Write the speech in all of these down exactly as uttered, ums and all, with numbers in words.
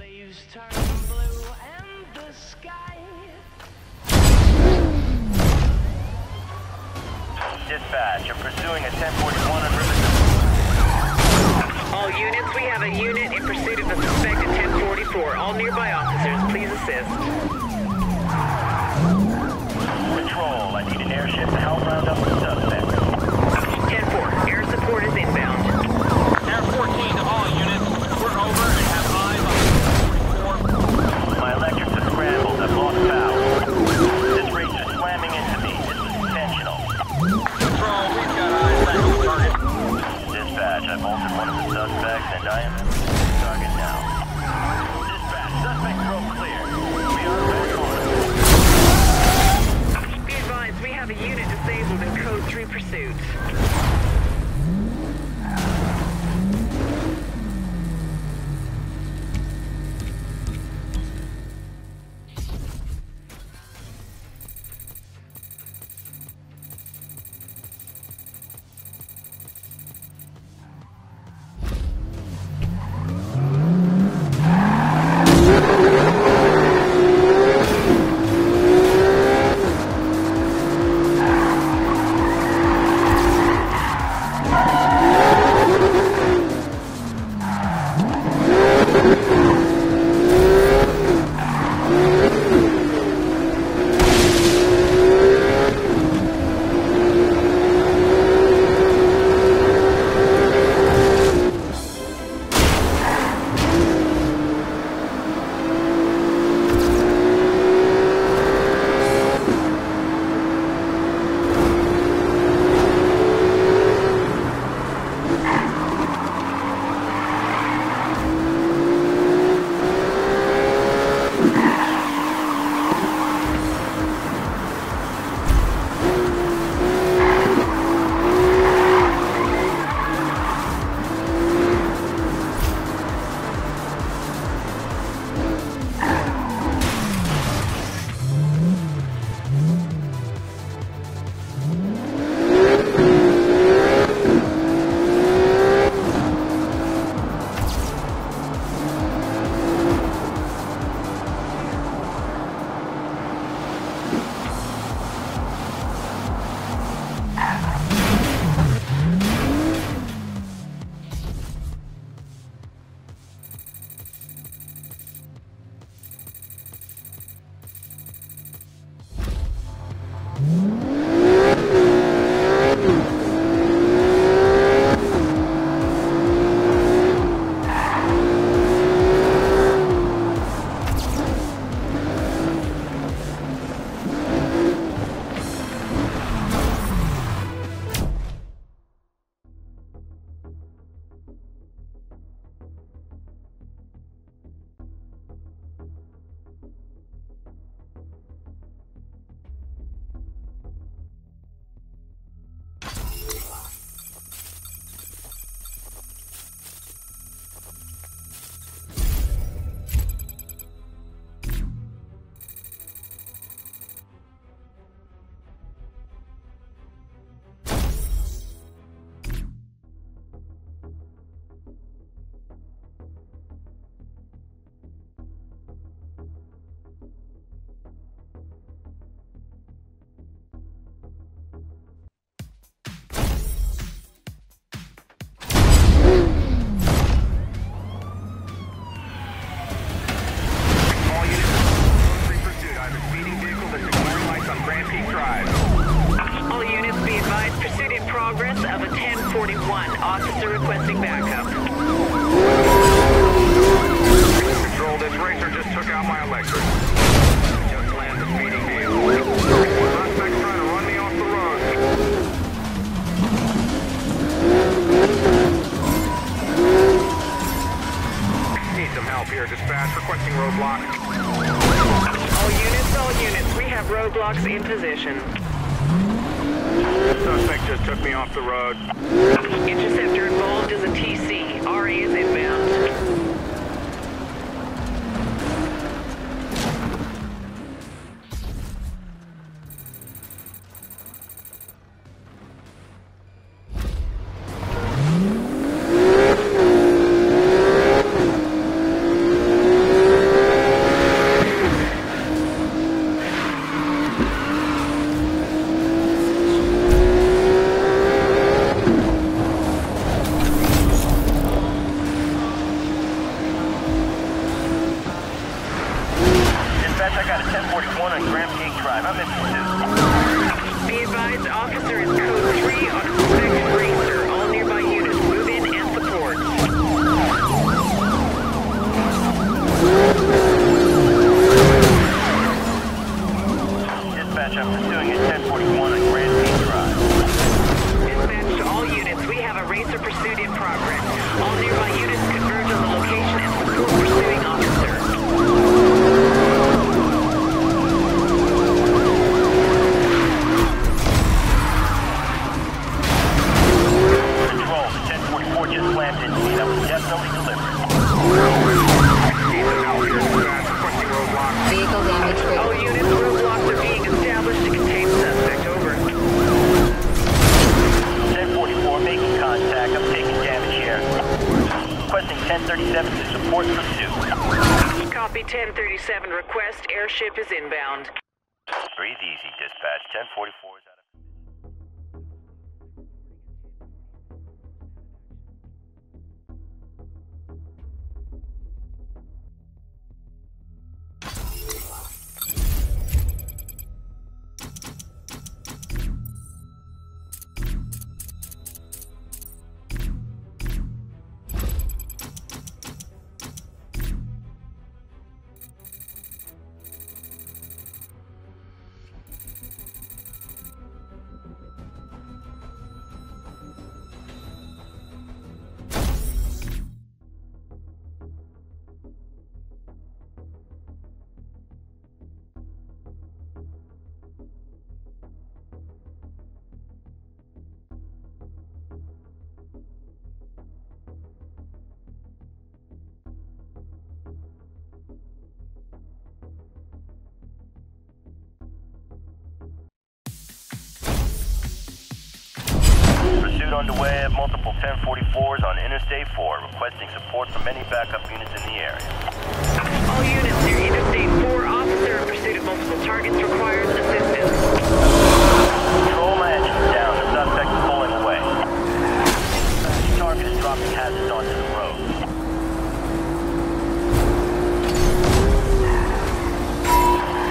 Leaves turn blue and the sky. Dispatch, I'm pursuing a ten forty-one on Riverside. All units, we have a unit in pursuit of the suspected ten forty-four. All nearby officers, please assist. Patrol, I need an airship to help round up the suspect. ten four, air support is inbound. Air fourteen to all units, we're over and have eyes on the ten forty-four. My electrics are scrambled, I've lost power. This race is slamming into me, this is intentional. Control, we've got eyes back on the target. Dispatch, I've altered one of the suspects and I am in the target now. Dispatch, suspect drove clear. We are back on. Be advised, we have a unit disabled in code three pursuit. report to the field. Copy ten thirty-seven, request airship is inbound. Breathe easy, dispatch. ten forty-four is out of... underway at multiple ten forty-fours on Interstate four, requesting support from any backup units in the area. All units near Interstate four, officer in pursuit of multiple targets requires assistance. Control, my engines down. The suspect is pulling away. The target is dropping hazards onto the road.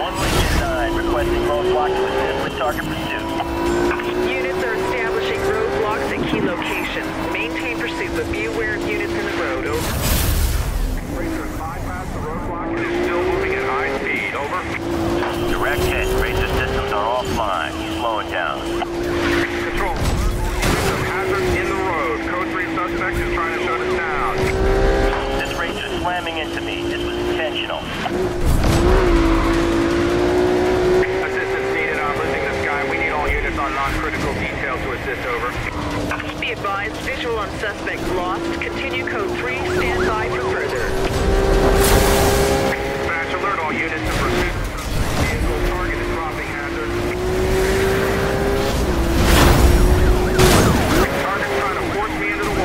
one one nine, requesting roadblock to assist with target pursuit. Units are establishing road at key locations. Maintain pursuit, but be aware of units in the road. Over. Racer bypass the roadblock and is still moving at high speed. Over. Direct hit. Racer systems are offline. He's slowing down. Control. Some hazards in the road. Code three suspect is trying to shut us down. This racer is slamming into me. This was intentional. Assistance needed. I'm losing this guy. We need all units on non-critical detail to assist. Over. Be advised, visual on suspect lost. Continue code three, stand by for further. Dispatch, alert all units to pursuit. Vehicle target is dropping hazard. Target's trying to force me into the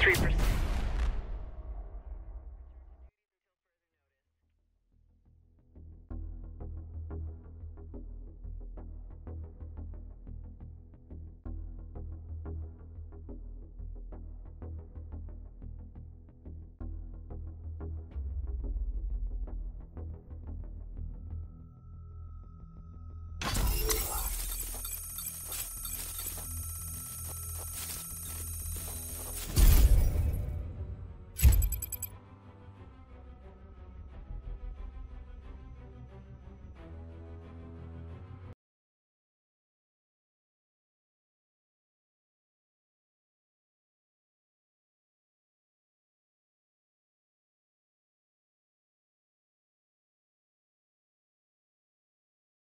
three percent.